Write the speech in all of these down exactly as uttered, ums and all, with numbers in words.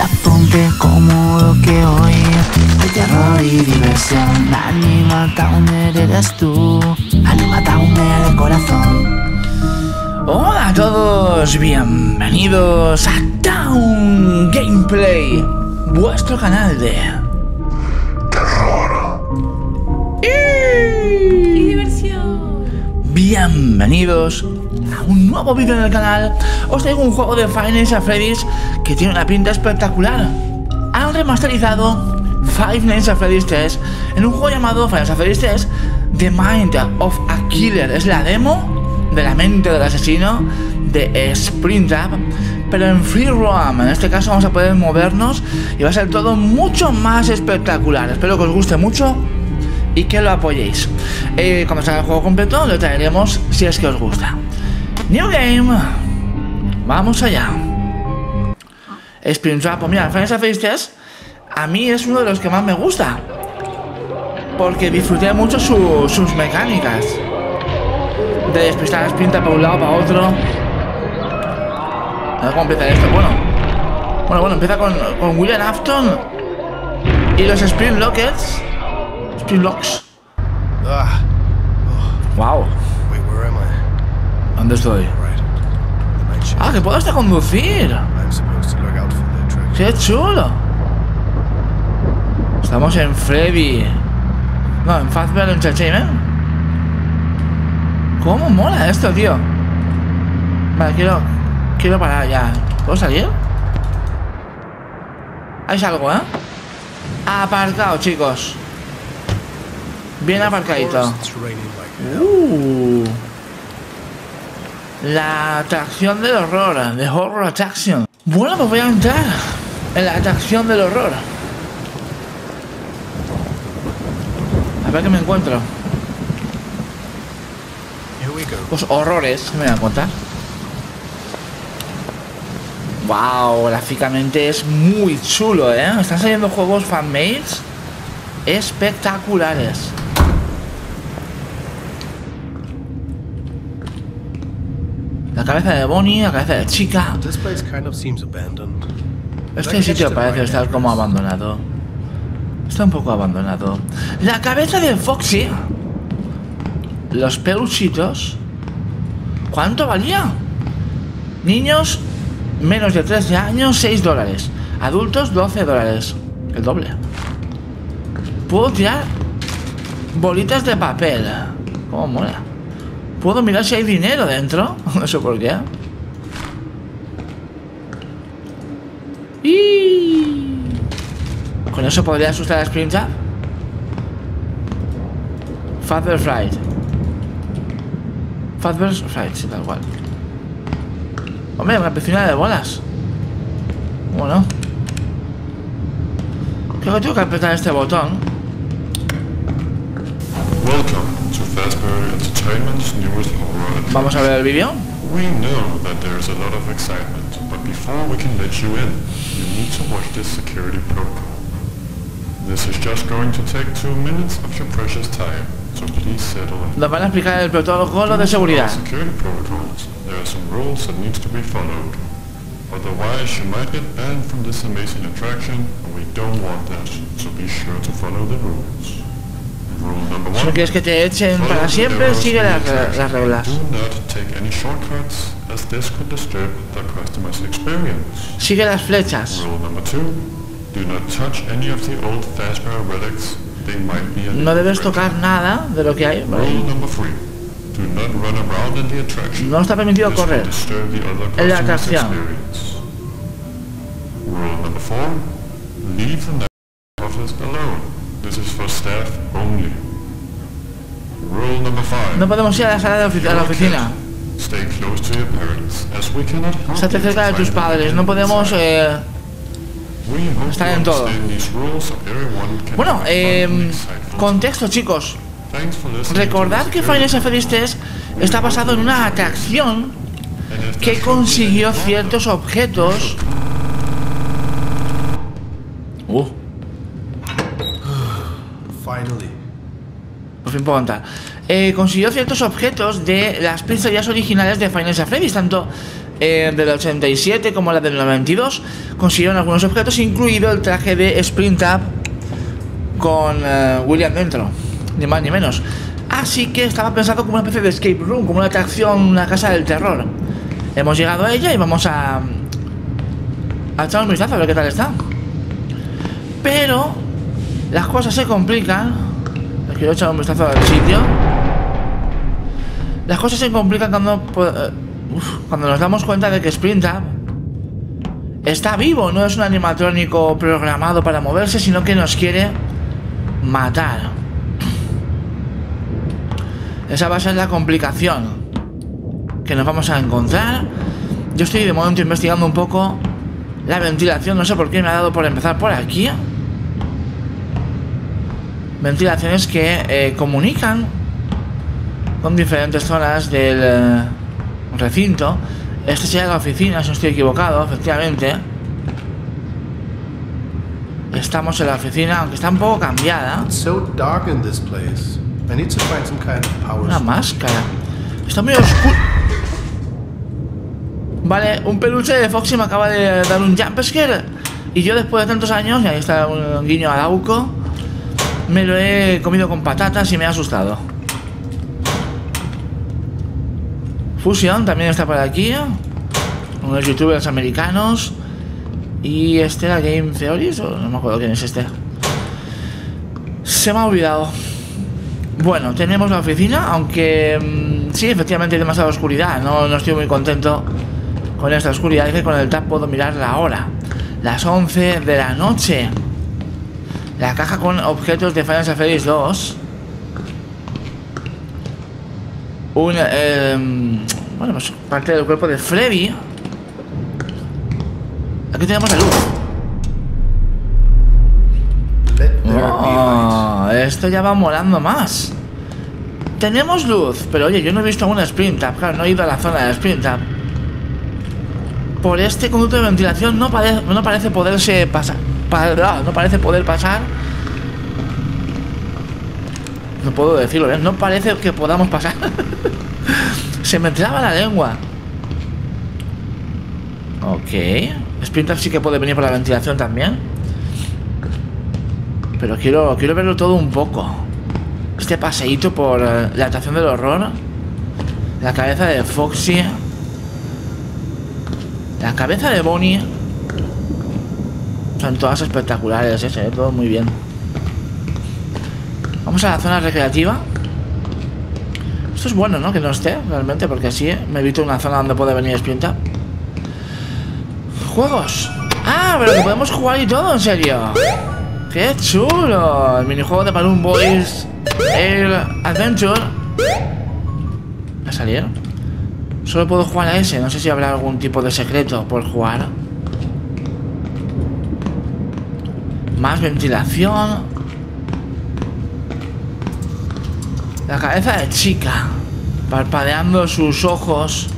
Ya ponte cómodo que hoy es de terror y diversión. Anima Towner eres tú, Anima Towner el corazón. Hola a todos, bienvenidos a Town Gameplay, vuestro canal de terror y, y diversión. Bienvenidos a un nuevo vídeo en el canal. Os traigo un juego de Five Nights at Freddy's que tiene una pinta espectacular. Han remasterizado Five Nights at Freddy's tres en un juego llamado Five Nights at Freddy's tres The Mind of a Killer. Es la demo de la mente del asesino de Springtrap, pero en free roam. En este caso vamos a poder movernos y va a ser todo mucho más espectacular. Espero que os guste mucho y que lo apoyéis. eh, Cuando salga el juego completo lo traeremos si es que os gusta. New game. Vamos allá. Springtrap, pues mira, Five Nights at Freddy's tres a mí es uno de los que más me gusta porque disfruté mucho su, sus mecánicas de despistar las pintas para un lado, para otro. A ver cómo empieza esto. Bueno, bueno, bueno, empieza con, con William Afton y los Spring Lockets. Spring Locks. Ah. Oh. Wow. Wait, where am I? ¿Dónde estoy? Right. Ah, que puedo hasta conducir. Qué chulo. Estamos en Freddy. No, en Fazbear Entertainment. ¿Cómo mola esto, tío? Vale, quiero... Quiero parar ya. ¿Puedo salir? Hay algo, ¿eh? Aparcado, chicos. Bien aparcadito. Uh, la atracción del horror. The Horror Attraction. Bueno, pues voy a entrar en la atracción del horror. A ver qué me encuentro. Los horrores, me voy a contar. Wow, gráficamente es muy chulo, ¿eh? Están saliendo juegos fanmates espectaculares. La cabeza de Bonnie, la cabeza de chica. Este sitio parece estar como abandonado. Está un poco abandonado. La cabeza de Foxy. Los peluchitos. ¿Cuánto valía? Niños menos de trece años, seis dólares. Adultos, doce dólares. El doble. Puedo tirar bolitas de papel. Cómo mola. Puedo mirar si hay dinero dentro. No sé por qué. Y... ¿con eso podría asustar a Springtrap? Fazbear's Fright. Fazbear's Fright, sí, tal cual. Hombre, una piscina de bolas. Bueno, creo que tengo que apretar este botón. Vamos a ver el vídeo. Nos van a explicar el protocolo de seguridad. Si no quieres que te echen para siempre, sigue las, las reglas. Sigue las flechas. No debes tocar nada de lo que hay. Vale. No está permitido correr en la atracción. No podemos ir a la sala de ofici a la oficina. Estate cerca de tus padres. No podemos... Eh, Está en todo. Bueno, eh, contexto, chicos. Recordad que Five Nights at Freddy's tres está basado en una atracción que consiguió ciertos objetos. Uh. Por fin puedo contar. Eh, consiguió ciertos objetos de las pizzerías originales de Five Nights at Freddy's, tanto eh, del ochenta y siete como la del noventa y dos, consiguieron algunos objetos, incluido el traje de Springtrap con eh, William dentro, ni más ni menos. Así que estaba pensado como una especie de escape room, como una atracción, una casa del terror. Hemos llegado a ella y vamos a, a echar un vistazo a ver qué tal está. Pero las cosas se complican. Les quiero echar un vistazo al sitio. Las cosas se complican cuando, uh, cuando nos damos cuenta de que Springtrap está vivo. No es un animatrónico programado para moverse, sino que nos quiere matar. Esa va a ser la complicación que nos vamos a encontrar. Yo estoy de momento investigando un poco la ventilación. No sé por qué me ha dado por empezar por aquí. Ventilaciones que eh, comunican con diferentes zonas del eh, recinto. Esta sería la oficina, si no estoy equivocado, efectivamente. Estamos en la oficina, aunque está un poco cambiada. Una máscara. Está muy oscuro. Vale, un peluche de Foxy me acaba de dar un jumpscare. Y yo, después de tantos años, y ahí está un guiño a Dauco, me lo he comido con patatas y me ha asustado. Fusion también está por aquí. Unos youtubers americanos. Y este era Game Theories, o no me acuerdo quién es este. Se me ha olvidado. Bueno, tenemos la oficina, aunque mmm, sí, efectivamente hay demasiada oscuridad. No, no estoy muy contento con esta oscuridad. Es que con el tab puedo mirar la hora. Las once de la noche. La caja con objetos de Final Fantasy dos. Un, eh, bueno, pues parte del cuerpo de Freddy. Aquí tenemos la luz. Oh, esto ya va molando más. Tenemos luz, pero oye, yo no he visto aún Springtrap. Claro, no he ido a la zona de Springtrap. Por este conducto de ventilación no, pare no parece poderse pasar. Pa no parece poder pasar. No puedo decirlo, ¿eh? No parece que podamos pasar. Se me traba la lengua. Ok. Springtrap sí que puede venir por la ventilación también. Pero quiero, quiero verlo todo un poco. Este paseíto por la atracción del horror. La cabeza de Foxy. La cabeza de Bonnie. Son todas espectaculares, ¿eh? Se ve todo muy bien. Vamos a la zona recreativa. Esto es bueno, ¿no? Que no esté realmente, porque así me evito una zona donde puede venir Springtrap. Juegos. Ah, pero que podemos jugar y todo, en serio. ¡Qué chulo! El minijuego de Balloon Boys Air Adventure. ¿Ya salieron? Solo puedo jugar a ese. No sé si habrá algún tipo de secreto por jugar. Más ventilación. La cabeza de chica parpadeando sus ojos.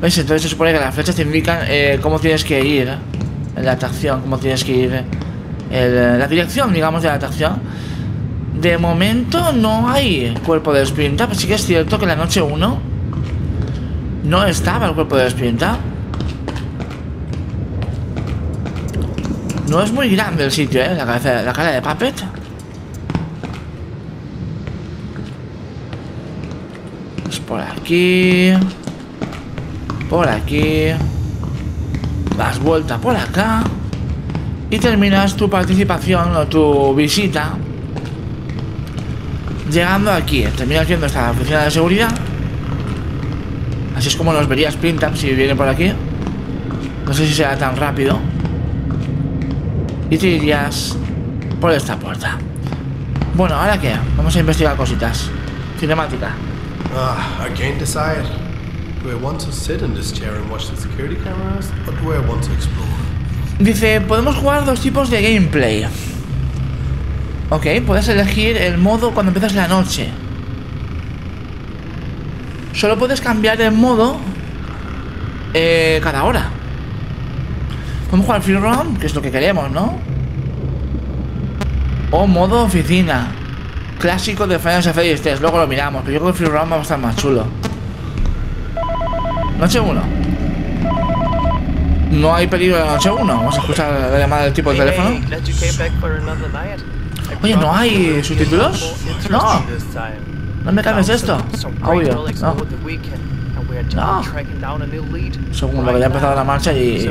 ¿Veis? Entonces se supone que las flechas te indican eh, cómo tienes que ir en la atracción, cómo tienes que ir. El, la dirección, digamos, de la atracción. De momento no hay cuerpo de Springtrap. Sí que es cierto que la noche uno no estaba el cuerpo de Springtrap. No es muy grande el sitio, ¿eh? La, cabeza, la cara de Puppet. Es por aquí. Por aquí. Das vuelta por acá. Y terminas tu participación o tu visita llegando aquí. Terminas viendo esta oficina de seguridad. Así es como nos vería Springtrap si viene por aquí. No sé si será tan rápido. Y te irías por esta puerta. Bueno, ¿ahora qué? Vamos a investigar cositas. Cinemática. Ah, I can't decide. Do I want to sit in this chair and watch the security cameras, or do I want to explore? Dice, podemos jugar dos tipos de gameplay. Ok, puedes elegir el modo cuando empiezas la noche. Solo puedes cambiar el modo eh, cada hora. Podemos jugar free roam, que es lo que queremos, ¿no? O modo oficina. Clásico de Final Fantasy tres, luego lo miramos. Pero yo creo que el free roam va a estar más chulo. Noche uno. No hay peligro de la noche uno. Vamos a escuchar la llamada del tipo de teléfono. Oye, ¿no hay subtítulos? No. No me cambies esto. Audio, no. No. Según lo que ya ha empezado la marcha y...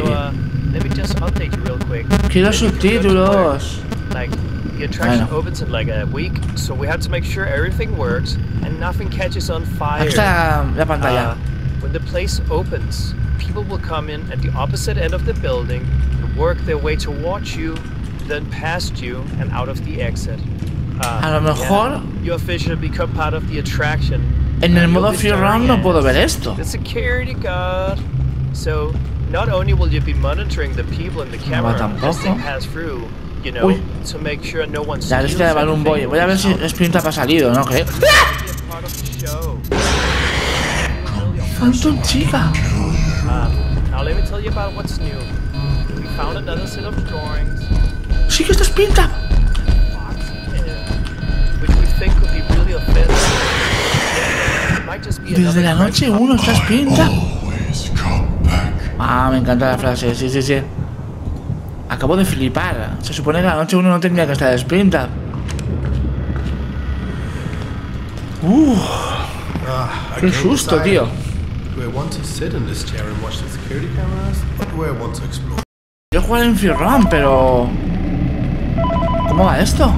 quiero subtítulos. The attraction opens in like a week, so we have to make sure everything works and nothing catches on fire. La pantalla. Uh, when the place opens, people will come in at the opposite end of the building and work their way towards you, then past you and out of the exit. Uh, a lo mejor. Yeah, you officially become part of the attraction. En el modo free round no puedo ver esto. The security guard. So not only will you be monitoring the people in the camera as they pass through. Uy, la lista de Balloon Boy. Voy a ver si Splinter ha salido, no creo. Phantom Chica. Sí que esto es Splinter. Desde la noche uno está Splinter. Ah, me encanta la frase, sí, sí, sí. Acabo de flipar. Se supone que la noche uno no tendría que estar de Splinter. Uh, qué susto, tío. Yo juego en Free Run, pero... ¿cómo va esto?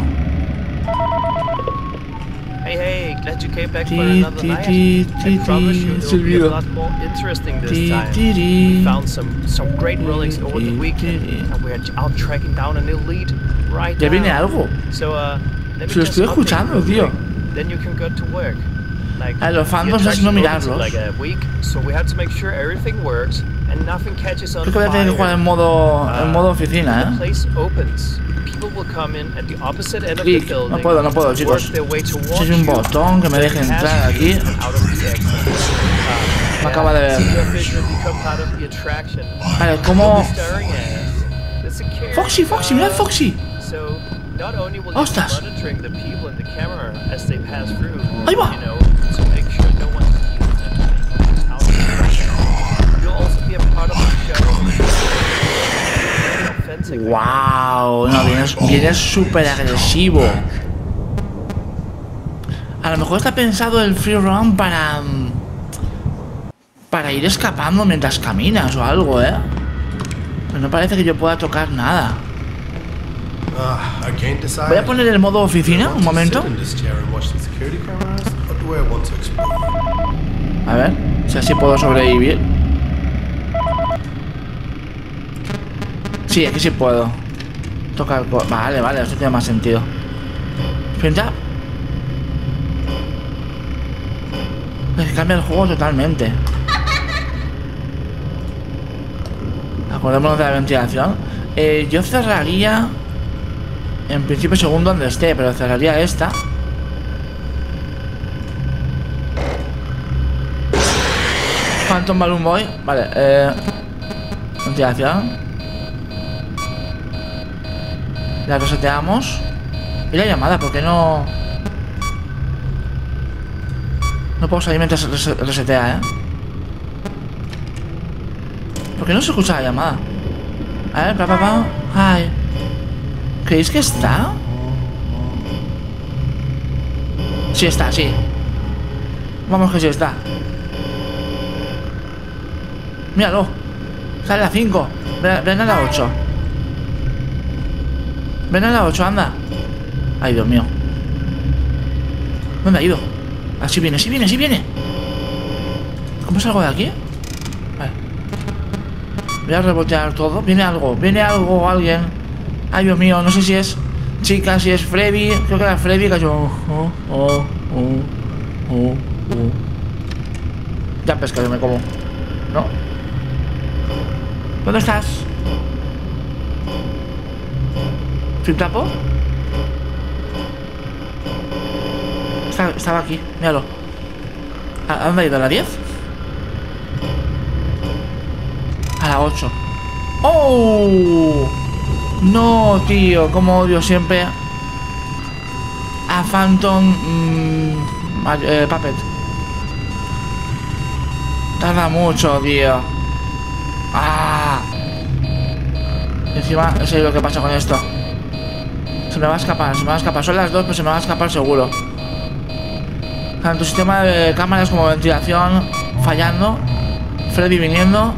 Hey, hey, glad you came back for another night. I promise you it will be a lot more interesting this time. We found some some great relics over the weekend, and we are out tracking down an elite right now. Ya viene algo. So, uh, let me just. Lo estoy escuchando, tío. Then you can go to work. Like, a los fans es no mirarlos. Like a week, so we have to make sure everything works and nothing catches on fire. Creo que voy a tener que jugar en modo en modo oficina, ¿eh? Place opens. Click. No puedo, no puedo, chicos. Si hay un botón que me deje entrar aquí. Me acaba de ver. Vale, ¿cómo? Foxy, Foxy, mira Foxy. ¡Ostras! ¡Ahí va! Wow, no, viene súper agresivo. A lo mejor está pensado el free roam para para ir escapando mientras caminas o algo, ¿eh? Pero no parece que yo pueda tocar nada. Voy a poner el modo oficina un momento. A ver, si así puedo sobrevivir. Sí, aquí sí puedo tocar. Vale, vale, eso tiene más sentido. Splinter. Les cambia el juego totalmente. Acordémonos de la ventilación. Eh, yo cerraría. En principio, según donde esté, pero cerraría esta. Phantom Balloon Boy. Vale, eh. Ventilación. La reseteamos. Y la llamada, ¿por qué no? No puedo salir mientras resetea, ¿eh? ¿Por qué no se escucha la llamada? A ver, pa, pa, pa. Ay. ¿Creéis que está? Sí está, sí. Vamos que sí está. Míralo. Sale a cinco. Ven a la ocho. Ven a la ocho, anda. Ay, Dios mío. ¿Dónde ha ido? Así viene, sí viene, sí viene. ¿Cómo salgo de aquí? Vale. Voy a rebotear todo. Viene algo, viene algo, alguien. Ay, Dios mío, no sé si es chica, si es Freddy. Creo que era Freddy. Cayó. Oh, oh, oh, oh, oh. Ya pesca, yo me como. No. ¿Dónde estás? ¿Flip-tapo? Estaba, estaba aquí, míralo. ¿A dónde ha ido? ¿A la diez? A la ocho. ¡Oh! No, tío, como odio siempre a Phantom mmm, a, eh, Puppet. Tarda mucho, tío. ¡Ah! Y encima, no sé lo que pasa con esto. Se me va a escapar, se me va a escapar. Son las dos, pero se me va a escapar seguro. Tanto sistema de cámaras como ventilación fallando. Freddy viniendo.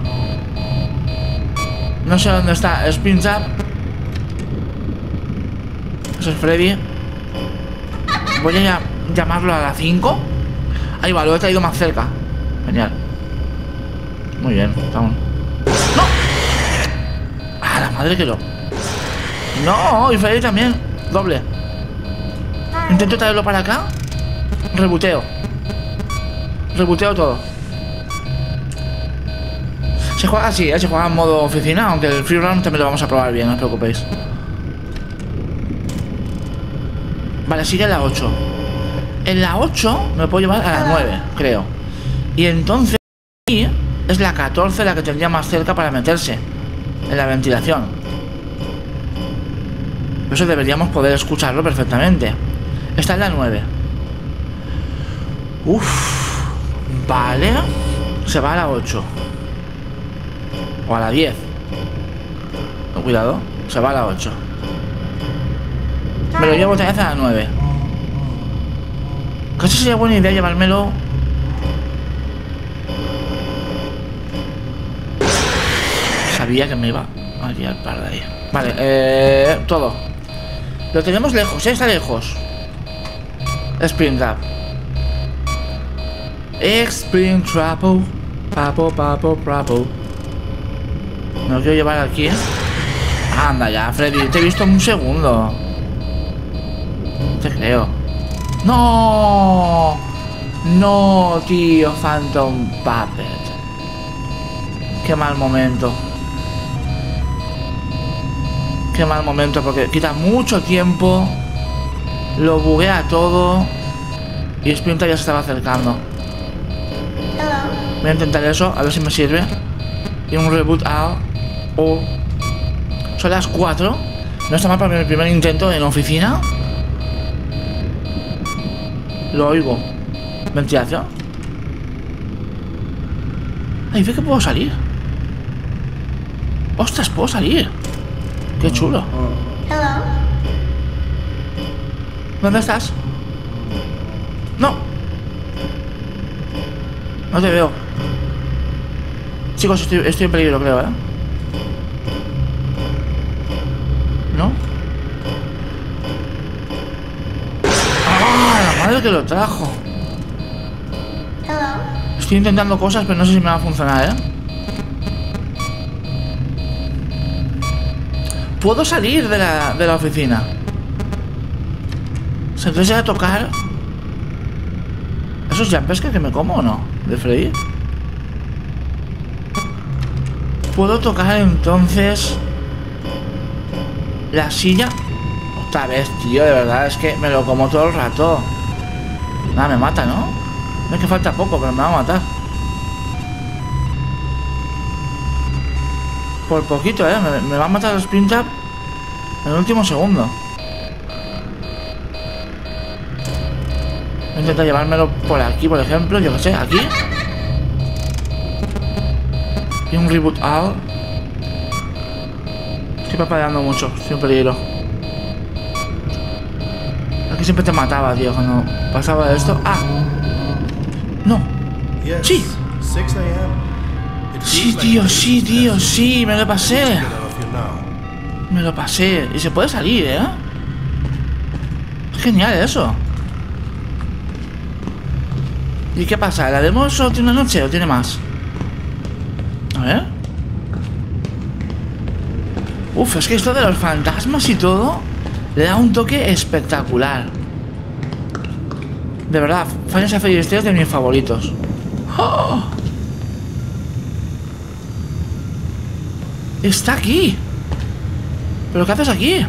No sé dónde está Spinchap. Eso es Freddy. Voy a llamarlo a las cinco. Ahí va, lo he traído más cerca. Genial. Muy bien, estamos. ¡No! ¡A la madre que lo! ¡No! Y Freddy también. Doble. Intento traerlo para acá. Rebuteo. Rebuteo todo. Se juega así, ¿eh? Se juega en modo oficina, aunque el free round también lo vamos a probar bien, no os preocupéis. Vale, sigue a la ocho. En la ocho me puedo llevar a las nueve, creo. Y entonces aquí es la catorce la que tendría más cerca para meterse en la ventilación. Eso deberíamos poder escucharlo perfectamente. Está en la nueve. Uff, vale. Se va a la ocho. O a la diez. No, cuidado. Se va a la ocho. Me lo llevo otra vez a la nueve. Casi sería buena idea llevármelo. Sabía que me iba a liar para de ahí. Vale, eh. Todo. Lo tenemos lejos, ¿eh? Está lejos. Springtrap. Springtrap. Papo, papo, papo. Me lo quiero llevar aquí, ¿eh? Anda ya, Freddy. Te he visto en un segundo. No te creo. No, no, tío, Phantom Puppet. Qué mal momento. Qué mal momento, porque quita mucho tiempo. Lo buguea todo. Y Spinta ya se estaba acercando. Voy a intentar eso, a ver si me sirve. Y un reboot a... O. Son las cuatro. No está mal para mi primer intento en oficina. Lo oigo. Ventilación. Ay, ve que puedo salir. Ostras, puedo salir. Qué chulo. Hello. ¿Dónde estás? No. No te veo. Chicos, estoy, estoy en peligro, creo, ¿eh? ¿No? Que lo trajo. Estoy intentando cosas, pero no sé si me va a funcionar, ¿eh? Puedo salir de la, de la oficina. Se empieza a tocar. ¿Esos jumpscares que me como o no? ¿De Freddy? Puedo tocar entonces la silla. Otra vez, tío, de verdad, es que me lo como todo el rato. Nada, me mata, ¿no? No es que falta poco, pero me va a matar. Por poquito, ¿eh? Me, me va a matar el Spintrap en el último segundo. Voy a intentar llevármelo por aquí, por ejemplo. Yo qué sé, aquí. Y un reboot out. Estoy parpadeando mucho, sin peligro. Que siempre te mataba, tío, cuando pasaba esto. ¡Ah! ¡No! ¡Sí! ¡Sí, tío, sí, tío, sí! ¡Me lo pasé! ¡Me lo pasé! Y se puede salir, ¿eh? Es genial eso. ¿Y qué pasa? ¿La demo solo tiene una noche o tiene más? A ver. Uf, es que esto de los fantasmas y todo... Le da un toque espectacular. De verdad, Final Fantasy es de mis favoritos. ¡Oh! ¡Está aquí! ¿Pero qué haces aquí?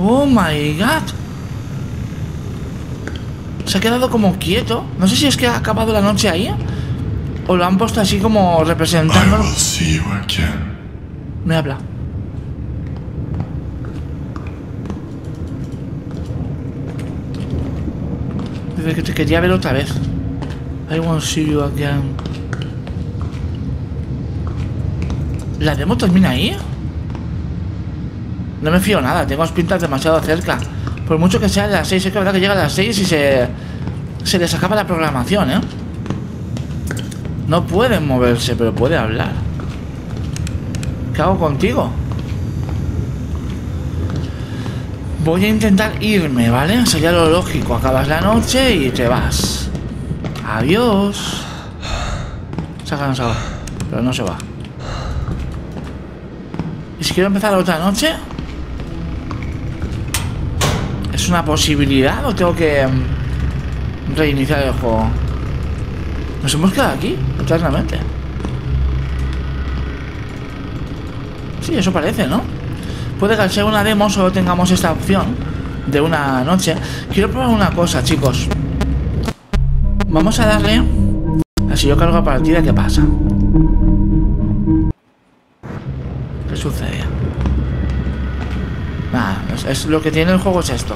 ¡Oh, my God! Se ha quedado como quieto. No sé si es que ha acabado la noche ahí. O lo han puesto así como representando... Me habla. Desde que te quería ver otra vez. I want to see you again. ¿La demo termina ahí? No me fío nada, tengo las pintas demasiado cerca. Por mucho que sea a las seis, es que la verdad que llega a las seis y se, se les acaba la programación, ¿eh? No pueden moverse, pero puede hablar. ¿Qué hago contigo? Voy a intentar irme, ¿vale? Sería lo lógico, acabas la noche y te vas. Adiós. Sácanos ahora, pero no se va. ¿Y si quiero empezar otra noche? ¿Es una posibilidad o tengo que reiniciar el juego? Nos hemos quedado aquí eternamente. Sí, eso parece, ¿no? Puede que al ser una demo solo tengamos esta opción de una noche. Quiero probar una cosa, chicos. Vamos a darle. Así yo cargo la partida, ¿qué pasa? ¿Qué sucede? Nada, es, es lo que tiene el juego es esto.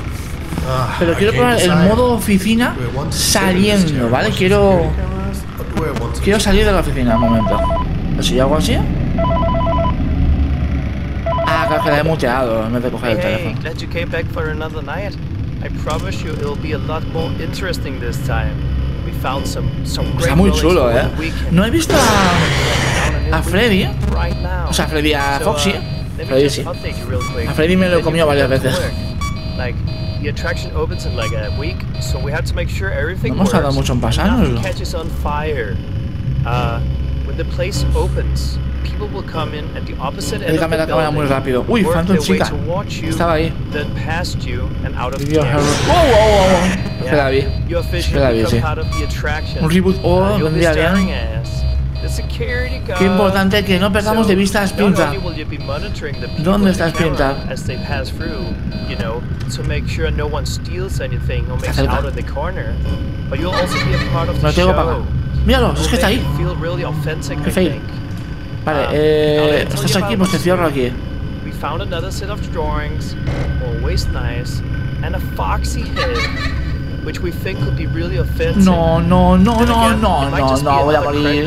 Pero quiero probar el modo oficina saliendo, ¿vale? Quiero... Quiero salir de la oficina al momento. Si yo hago así... Ah, claro que la he muteado en vez de coger el teléfono. Glad you came back for another night. I promise you it'll be a lot more interesting this time. We found some some great. Está muy chulo, ¿eh? No he visto a a Freddy, o sea, a Freddy a Foxy. Freddy sí. A Freddy me lo comió varias veces. No hemos tardado mucho en pasárnoslo. Él cambia la cámara muy rápido. Uy, Phantom chica. Estaba ahí. Video Hero. ¡Wow! Se la vi. Se la vi, sí. Un reboot o vendría bien. Qué importante que no perdamos de vista a Spinta. ¿Dónde está Spinta? No tengo para acá. Míralo, es que está ahí. Qué fail. Vale, eh, estás aquí, pues te cierro aquí. No, no, no, no, no, no, no, no, voy a morir.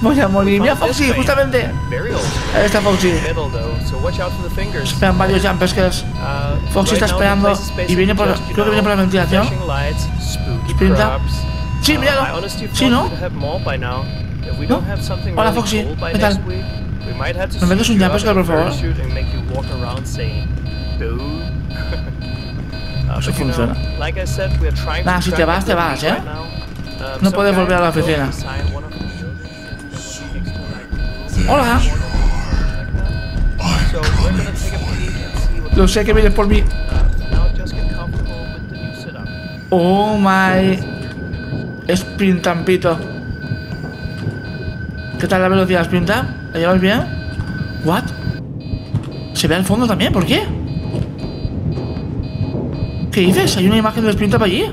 Voy a morir, mira Foxy, justamente. Ahí está Foxy. Esperan varios jumpers que es. Foxy está esperando y viene por, creo que viene por la ventilación. Sprinta. Sí, míralo. Sí, ¿no? ¿No? Hola Foxy, ¿qué tal? ¿Me vendes un jumpers, por favor? Eso funciona. Nah, si te vas, te vas, ¿eh? No puedes volver a la oficina. ¡Hola! Lo sé que vienes por mí. Oh my... Sprintampito. ¿Qué tal la velocidad, Sprinta? ¿La llevas bien? ¿What? ¿Se ve al fondo también? ¿Por qué? ¿Qué dices? ¿Hay una imagen de Sprinta para allí?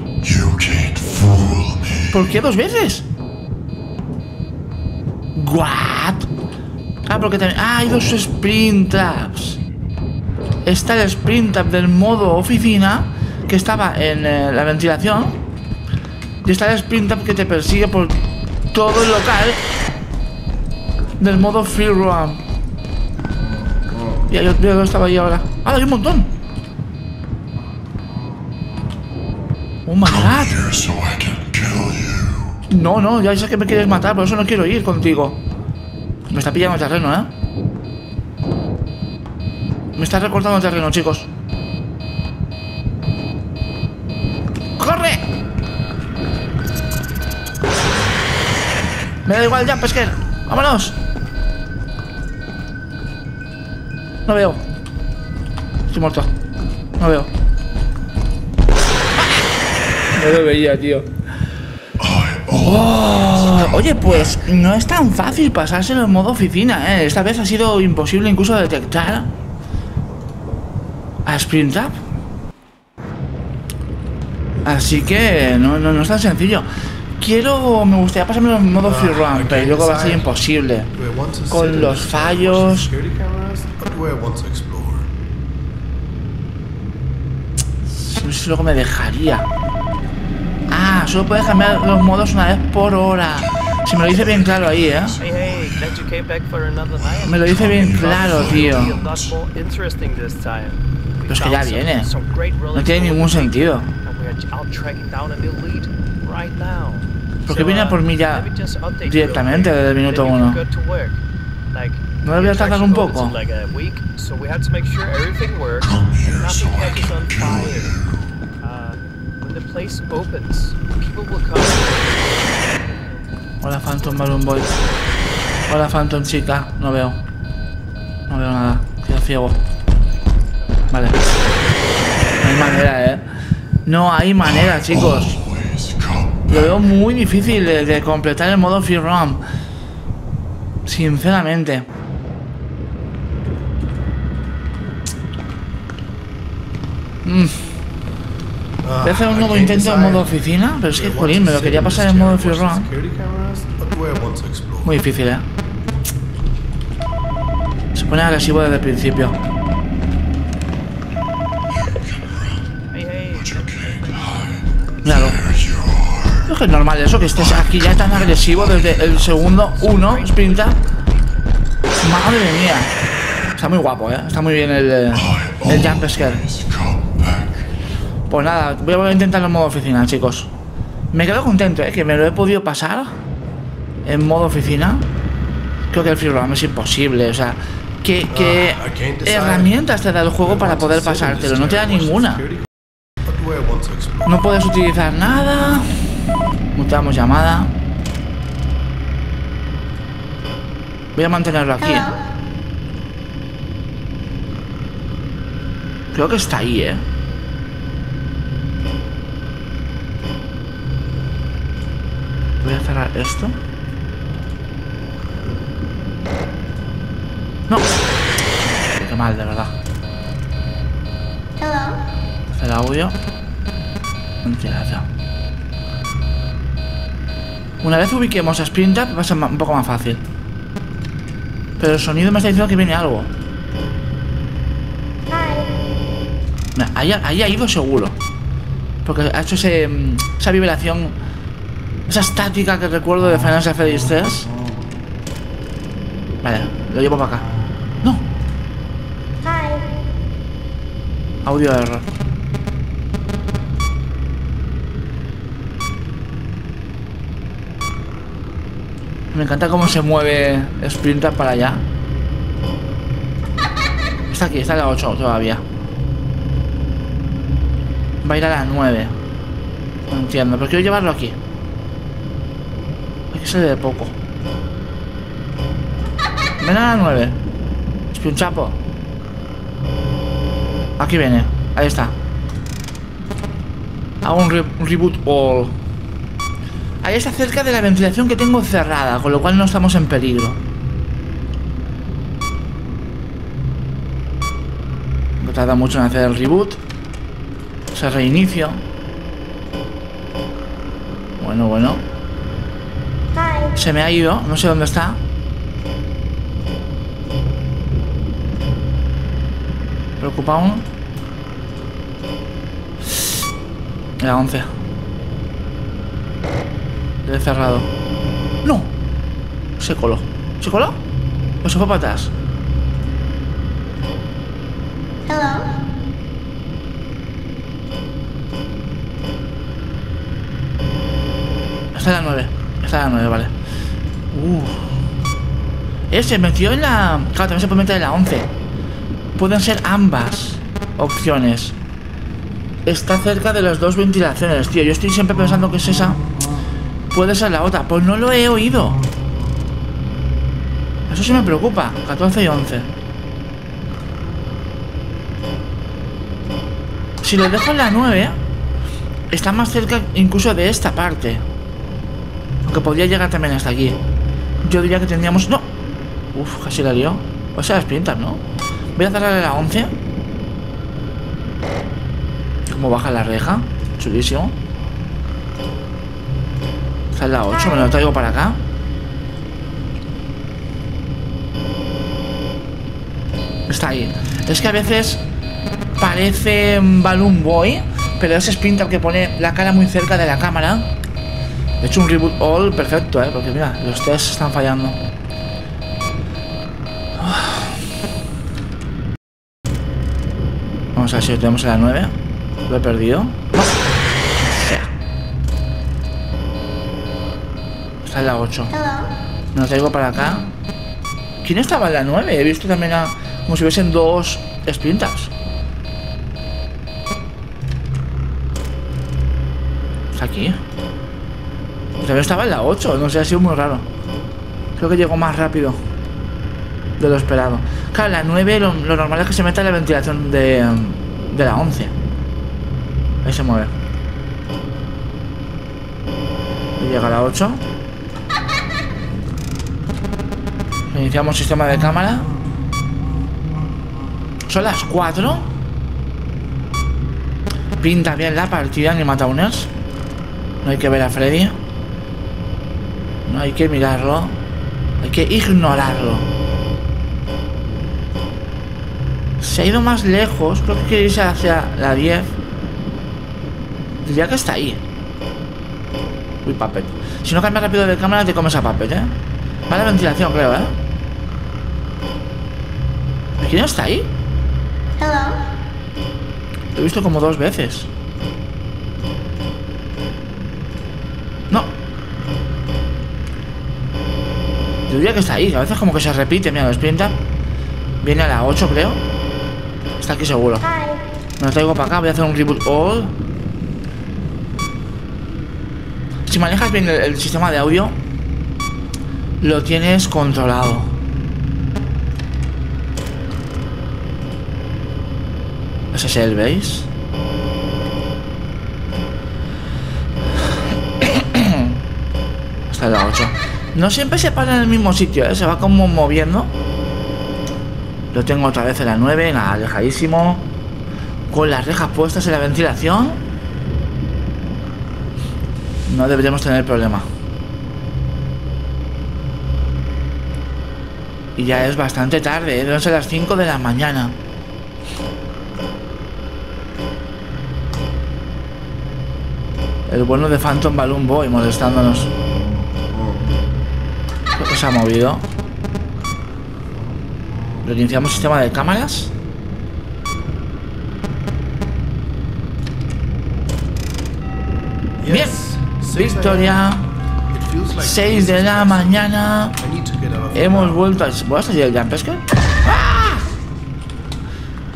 ¿Por qué dos veces? ¿What? Ah, porque también... Ah, hay dos Sprint Traps. Está el Sprint Trap del modo oficina, que estaba en eh, la ventilación. Y está el Sprint Trap que te persigue por todo el local del modo Free Roam. Ya, yo creo que estaba ahí ahora. Ah, hay un montón. Oh my god. No, no, ya sé que me quieres matar, por eso no quiero ir contigo. Me está pillando el terreno, ¿eh? Me está recortando el terreno, chicos. ¡Corre! Me da igual ya, Pesker. ¡Vámonos! No veo. Estoy muerto. No veo. No lo veía, tío. Oh, oye, pues no es tan fácil pasárselo en modo oficina, ¿eh? Esta vez ha sido imposible incluso detectar a Sprint Up. Así que no, no, no es tan sencillo. Quiero... Me gustaría pasármelo en modo free run, pero luego va a ser imposible. Con los fallos... No sé si luego me dejaría. Ah, solo puedes cambiar los modos una vez por hora. Se me lo dice bien claro ahí, ¿eh? Me lo dice bien claro, tío. Pero es que ya viene. No tiene ningún sentido. ¿Por qué viene por mí ya directamente desde el minuto uno? ¿No debería tardar un poco? Hola Phantom Balloon Boy. Hola Phantom chica. No veo. No veo nada. Quedo ciego. Vale. No hay manera, eh. No hay manera, chicos. Lo veo muy difícil de, de completar el modo free roam. Sinceramente. Mm. Voy a hacer un nuevo intento en modo oficina, pero es que jolín, me lo quería pasar en modo free roam. Muy difícil, eh. Se pone agresivo desde el principio. Claro. Es que es normal eso, que estés aquí ya tan agresivo desde el segundo uno, Sprinta. Madre mía. Está muy guapo, eh. Está muy bien el, el jump scare. Pues nada, voy a intentarlo en modo oficina, chicos. Me quedo contento, ¿eh? Que me lo he podido pasar en modo oficina. Creo que el free roam es imposible, o sea, ¿qué, qué herramientas te da el juego para poder pasártelo? No te da ninguna. No puedes utilizar nada. Mutamos llamada. Voy a mantenerlo aquí, ¿eh? Creo que está ahí, eh. Voy a cerrar esto. No. Qué mal, de verdad. Hacer audio. Mentira, ya. Una vez ubiquemos a Sprinter va a ser un poco más fácil. Pero el sonido me está diciendo que viene algo. No, ahí, ahí ha ido seguro. Porque ha hecho ese, esa vibración. Esa estática que recuerdo de Final Fantasy tres. Vale, lo llevo para acá. No. Hi. Audio de error. Me encanta cómo se mueve Sprinter para allá. Está aquí, está a la ocho todavía. Va a ir a la nueve. No entiendo, pero quiero llevarlo aquí. Se de poco. Ven a la nueve. Es que un chapo. Aquí viene. Ahí está. Hago un, re un reboot all. Ahí está cerca de la ventilación que tengo cerrada, con lo cual no estamos en peligro. No tarda mucho en hacer el reboot. Se reinicio. Bueno, bueno. Se me ha ido, no sé dónde está. Preocupado. La once. Le he cerrado. ¡No! Se coló. ¿Se coló? ¿O se fue para atrás? Hello. Está la nueve. Está la nueve, vale. Uh. Eh, se metió en la... Claro, también se puede meter en la once. Pueden ser ambas opciones. Está cerca de las dos ventilaciones, tío. Yo estoy siempre pensando que es esa. Puede ser la otra. Pues no lo he oído. Eso sí me preocupa. catorce y once. Si lo dejo en la nueve, está más cerca incluso de esta parte. Que podría llegar también hasta aquí. Yo diría que tendríamos... ¡No! Uf, casi la lió. O sea, las pintas, ¿no? Voy a cerrar la once. Como baja la reja. Chulísimo. Está en la ocho. Me lo traigo para acá. Está ahí. Es que a veces parece Balloon Boy, pero es Sprinter que pone la cara muy cerca de la cámara. He hecho un reboot all perfecto, eh, porque mira, los tests están fallando. Vamos a ver si lo tenemos en la nueve. Lo he perdido. Está en la ocho. Nos traigo para acá. ¿Quién estaba en la nueve? He visto también a, como si hubiesen dos sprintas. Está aquí. También estaba en la ocho, no sé, ha sido muy raro. Creo que llegó más rápido de lo esperado. Claro, la nueve lo, lo normal es que se meta en la ventilación de, de la once. Ahí se mueve. Y llega a la ocho. Iniciamos sistema de cámara. Son las cuatro. Pinta bien la partida, ni matauners. No hay que ver a Freddy. No hay que mirarlo. Hay que ignorarlo. Se ha ido más lejos. Creo que quiere irse hacia la diez. Diría que está ahí. Uy, Puppet. Si no cambias rápido de cámara te comes a Puppet, eh. Va la ventilación, creo, eh. ¿Quién está ahí? Hello. Lo he visto como dos veces. No. Yo diría que está ahí, que a veces como que se repite. Mira, lo espinta. Viene a la ocho, creo. Está aquí seguro. Me lo traigo para acá, voy a hacer un reboot all. Si manejas bien el, el sistema de audio, lo tienes controlado. Ese es el base. Hasta la ocho. No siempre se para en el mismo sitio, ¿eh? Se va como moviendo. Lo tengo otra vez en la nueve, nada, alejadísimo. Con las rejas puestas en la ventilación. No deberíamos tener problema. Y ya es bastante tarde, ¿eh? Deben ser las cinco de la mañana. El bueno de Phantom Balloon Boy molestándonos. Creo que se ha movido. Reiniciamos sistema de cámaras. Bien, victoria. seis de la mañana. Hemos vuelto a... ¿Voy a salir el Jump Scare? ¡Ah!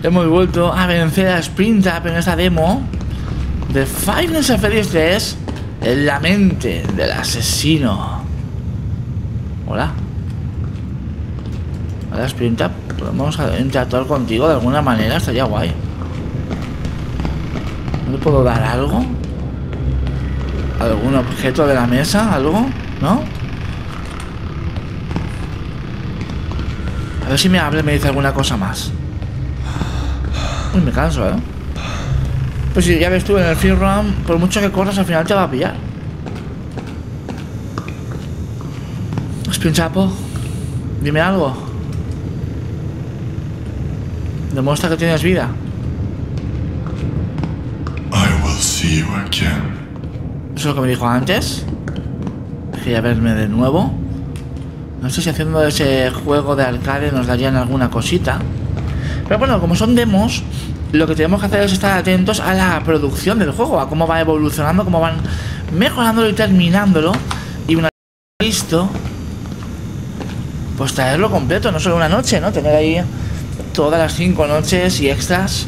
Hemos vuelto a vencer a Sprint Up en esta demo de Five Nights at Freddy's tres, La Mente del Asesino. Hola. Hola, Sprint Up. Podemos interactuar contigo de alguna manera, estaría guay. ¿No le puedo dar algo? ¿Algún objeto de la mesa? ¿Algo? ¿No? A ver si me habla y me dice alguna cosa más. Uy, me canso, ¿eh? Pues si ya ves tú, en el free run, por mucho que corras, al final te va a pillar. Spinchapo, dime algo. Demuestra que tienes vida. I will see you again. Eso es lo que me dijo antes. Quería verme de nuevo. No sé si haciendo ese juego de arcade nos darían alguna cosita. Pero bueno, como son demos, lo que tenemos que hacer es estar atentos a la producción del juego, a cómo va evolucionando, cómo van mejorándolo y terminándolo. Y una vez listo, pues traerlo completo, no solo una noche, ¿no? Tener ahí todas las cinco noches y extras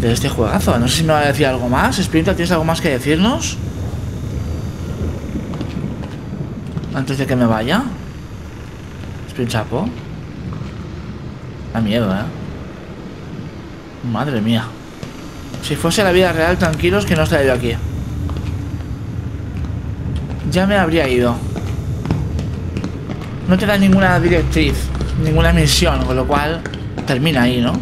de este juegazo. No sé si me va a decir algo más. Spinta, ¿tienes algo más que decirnos? Antes de que me vaya. Spinchapo. Da miedo, eh. Madre mía. Si fuese la vida real, tranquilos que no estaría yo aquí. Ya me habría ido. No te da ninguna directriz, ninguna misión, con lo cual termina ahí, ¿no?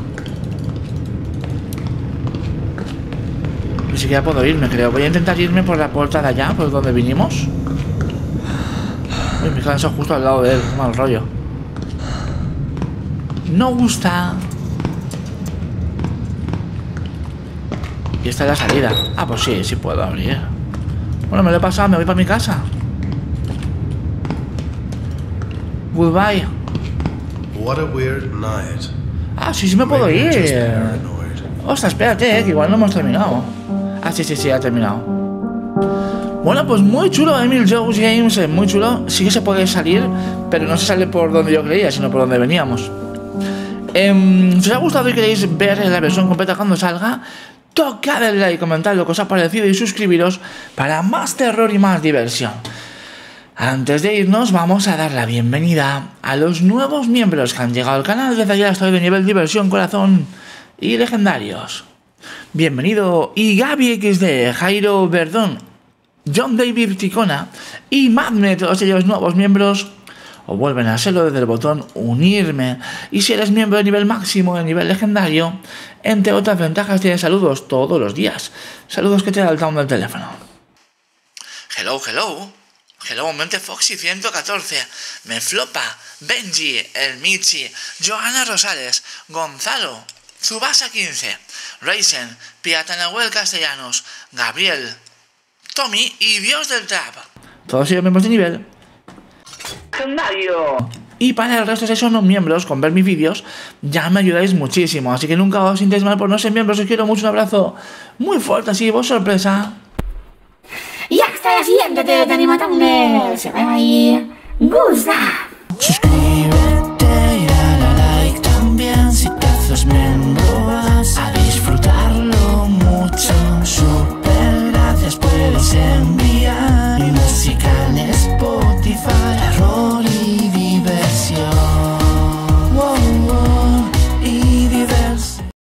Ni siquiera puedo irme, creo. Voy a intentar irme por la puerta de allá, por donde vinimos. Uy, me canso justo al lado de él, mal rollo. No gusta. Y esta es la salida. Ah, pues sí, sí puedo abrir. Bueno, me lo he pasado, me voy para mi casa. Goodbye. What a weird night. Ah, sí, sí me puedo ir. Ostras, espérate, eh, que igual no hemos terminado. Ah, sí, sí, sí, ha terminado. Bueno, pues muy chulo, Emil Jones Games, muy chulo. Sí que se puede salir, pero no se sale por donde yo creía, sino por donde veníamos. Eh, si os ha gustado y queréis ver la versión completa cuando salga, tocad el like, comentad lo que os ha parecido y suscribiros para más terror y más diversión. Antes de irnos, vamos a dar la bienvenida a los nuevos miembros que han llegado al canal desde ayer hasta hoy de nivel diversión, corazón y legendarios. Bienvenido y Gaby equis de, Jairo Verdón, John David Ticona y Magnet, todos ellos nuevos miembros, o vuelven a hacerlo desde el botón unirme. Y si eres miembro de nivel máximo, de nivel legendario, entre otras ventajas tienes saludos todos los días. Saludos que te da el down del teléfono. Hello, hello. Hello, mente Foxy ciento catorce, Me Flopa, Benji, El Michi, Johanna Rosales, Gonzalo, Tsubasa quince, Reisen, Piatanahuel Castellanos, Gabriel, Tommy y Dios del Trap. Todos ellos miembros de nivel legendario. Y para el resto, si son miembros, con ver mis vídeos, ya me ayudáis muchísimo. Así que nunca os sintáis mal por no ser miembros. Os quiero mucho, un abrazo muy fuerte, así vos sorpresa. Y hasta la siguiente, te animo también. Se va a ir. Gusta. Suscríbete y dale a like también si te haces miembro.